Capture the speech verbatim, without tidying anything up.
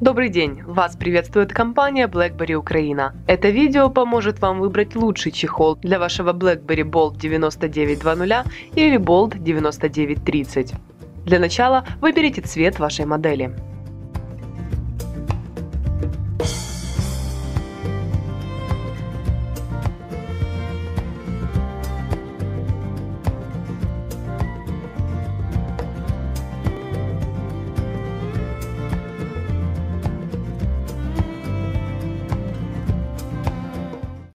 Добрый день! Вас приветствует компания BlackBerry Украина. Это видео поможет вам выбрать лучший чехол для вашего BlackBerry Bold девяносто девять двадцать или Bold девяносто девять тридцать. Для начала выберите цвет вашей модели.